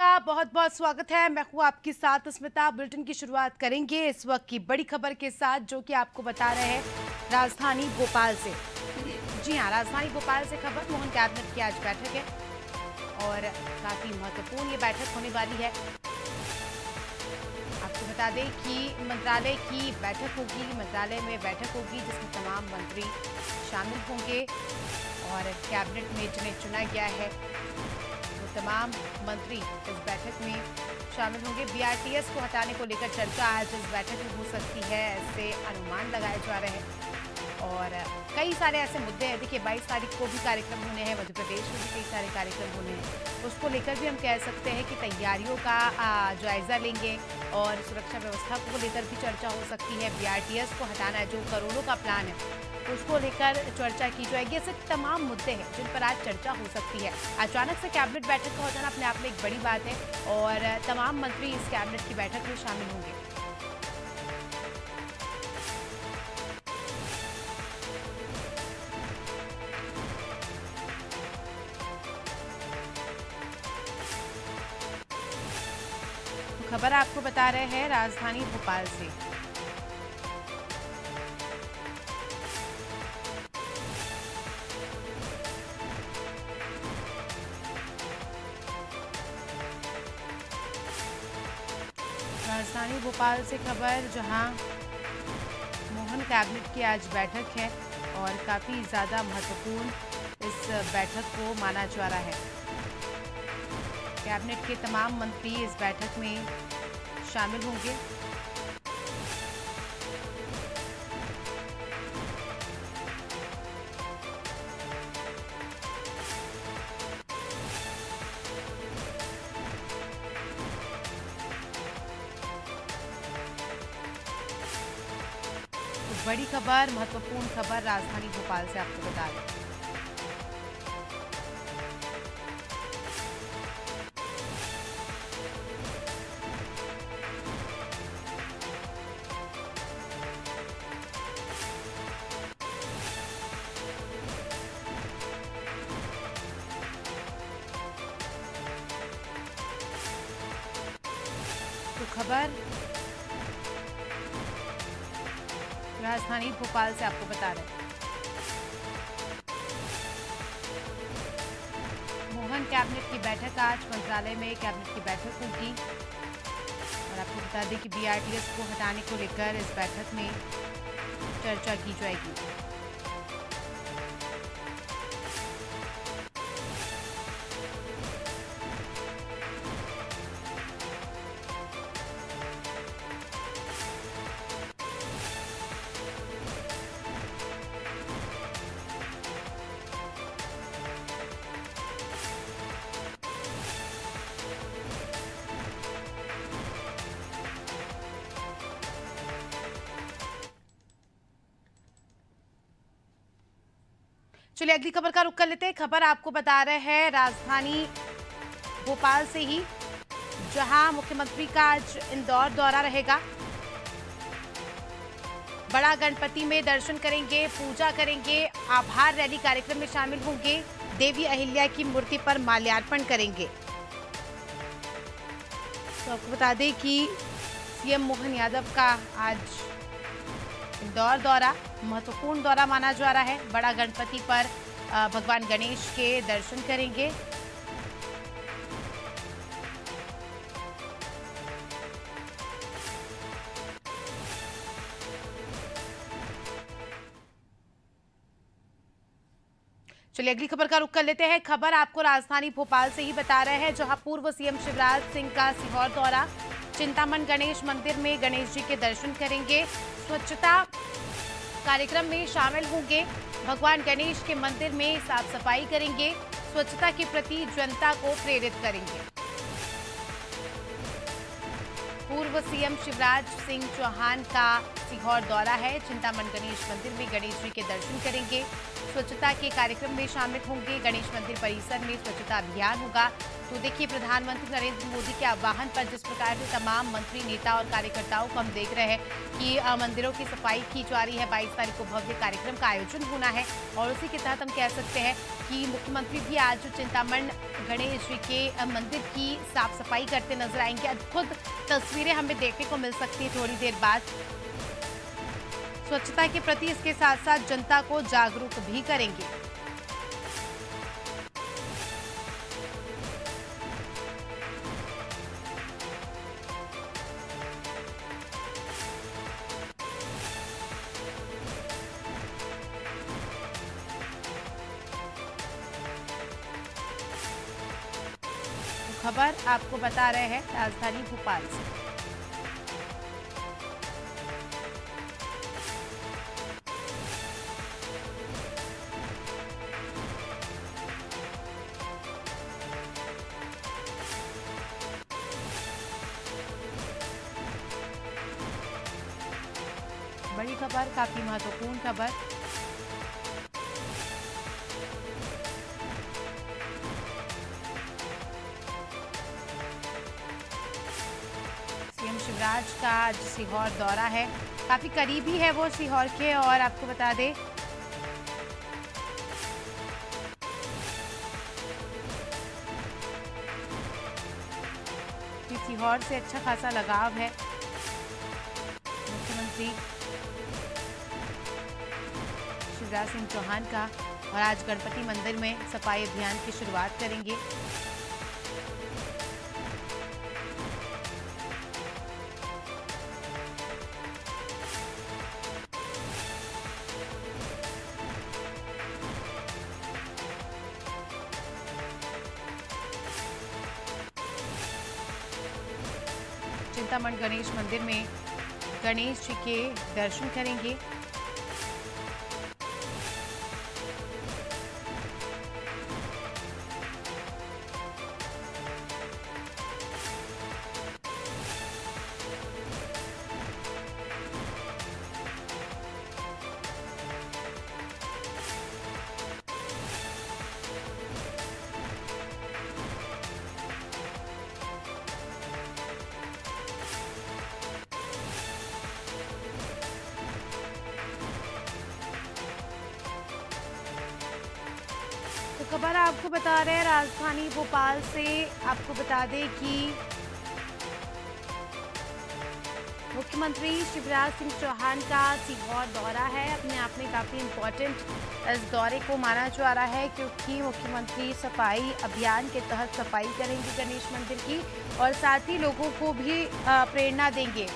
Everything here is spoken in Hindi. बहुत बहुत स्वागत है। मैं हूं आपके साथ अस्मिता। बुलेटिन की शुरुआत करेंगे इस वक्त की बड़ी खबर के साथ, जो कि आपको बता रहे हैं राजधानी भोपाल से। जी हां, राजधानी भोपाल से खबर। मोहन कैबिनेट की आज बैठक है और काफी महत्वपूर्ण ये बैठक होने वाली है। आपको बता दें कि मंत्रालय की बैठक होगी, मंत्रालय में बैठक होगी जिसमें तमाम मंत्री शामिल होंगे और कैबिनेट में जिन्हें चुना गया है तमाम मंत्री इस बैठक में शामिल होंगे। बीआरटीएस को हटाने को लेकर चर्चा आज इस बैठक में हो सकती है, ऐसे अनुमान लगाए जा रहे हैं। और कई सारे ऐसे मुद्दे हैं, देखिए 22 तारीख को भी कार्यक्रम होने हैं, मध्य प्रदेश में भी कई सारे कार्यक्रम होने हैं, उसको लेकर भी हम कह सकते हैं कि तैयारियों का जायजा लेंगे और सुरक्षा व्यवस्था को लेकर भी चर्चा हो सकती है। बीआरटीएस को हटाना जो करोड़ों का प्लान है उसको लेकर चर्चा की जाएगी। ऐसे तमाम मुद्दे हैं जिन पर आज चर्चा हो सकती है। अचानक से कैबिनेट बैठक का हो जाना अपने आप में एक बड़ी बात है और तमाम मंत्री इस कैबिनेट की बैठक में शामिल होंगे। तो खबर आपको बता रहे हैं राजधानी भोपाल से। राजधानी भोपाल से खबर, जहां मोहन कैबिनेट की आज बैठक है और काफ़ी ज़्यादा महत्वपूर्ण इस बैठक को माना जा रहा है। कैबिनेट के तमाम मंत्री इस बैठक में शामिल होंगे। बड़ी खबर, महत्वपूर्ण खबर राजधानी भोपाल से आपको बता रहे हैं। तो खबर राजधानी भोपाल से आपको बता रहे हैं। मोहन कैबिनेट की बैठक आज, मंत्रालय में कैबिनेट की बैठक होगी और आपको बता दें कि बीआरटीएस को हटाने को लेकर इस बैठक में चर्चा की जाएगी। चलिए अगली खबर का रुख कर लेते हैं। खबर आपको बता रहे हैं राजधानी भोपाल से ही, जहां मुख्यमंत्री का आज इंदौर दौरा रहेगा। बड़ा गणपति में दर्शन करेंगे, पूजा करेंगे, आभार रैली कार्यक्रम में शामिल होंगे, देवी अहिल्या की मूर्ति पर माल्यार्पण करेंगे। तो आपको बता दें कि सीएम मोहन यादव का आज इंदौर दौरा महत्वपूर्ण दौरा माना जा रहा है। बड़ा गणपति पर भगवान गणेश के दर्शन करेंगे। चलिए अगली खबर का रुख कर लेते हैं। खबर आपको राजधानी भोपाल से ही बता रहे हैं, जहां पूर्व सीएम शिवराज सिंह का सीहोर दौरा। चिंतामन गणेश मंदिर में गणेश जी के दर्शन करेंगे, स्वच्छता कार्यक्रम में शामिल होंगे, भगवान गणेश के मंदिर में साफ सफाई करेंगे, स्वच्छता के प्रति जनता को प्रेरित करेंगे। पूर्व सीएम शिवराज सिंह चौहान का सीहोर दौरा है। चिंतामन गणेश मंदिर में गणेश जी के दर्शन करेंगे, स्वच्छता के कार्यक्रम में शामिल होंगे, गणेश मंदिर परिसर में स्वच्छता अभियान होगा, तो देखिए प्रधानमंत्री नरेंद्र मोदी के आह्वान पर जिस प्रकार से तमाम मंत्री, नेता और कार्यकर्ताओं को हम देख रहे हैं कि मंदिरों की सफाई की जा रही है। 22 तारीख को भव्य कार्यक्रम का आयोजन होना है और उसी के तहत हम कह सकते हैं कि मुख्यमंत्री भी आज चिंतामण गणेश जी के मंदिर की साफ सफाई करते नजर आएंगे। अद्भुत तस्वीरें हमें देखने को मिल सकती है थोड़ी देर बाद। स्वच्छता के प्रति इसके साथ साथ जनता को जागरूक भी करेंगे। खबर आपको बता रहे हैं राजधानी भोपाल से। बड़ी खबर, काफी महत्वपूर्ण खबर। शिवराज का आज सीहोर दौरा है, काफी करीबी है वो सीहोर के। और आपको बता दें कि सीहोर से अच्छा खासा लगाव है मुख्यमंत्री शिवराज सिंह चौहान का। और आज गणपति मंदिर में सफाई अभियान की शुरुआत करेंगे। चिंतामण गणेश मंदिर में गणेश जी के दर्शन करेंगे। खबर आपको बता रहे हैं राजधानी भोपाल से। आपको बता दें कि मुख्यमंत्री शिवराज सिंह चौहान का सीहोर दौरा है। अपने आप में काफ़ी इम्पोर्टेंट इस दौरे को माना जा रहा है, क्योंकि मुख्यमंत्री सफाई अभियान के तहत सफाई करेंगे गणेश मंदिर की और साथ ही लोगों को भी प्रेरणा देंगे।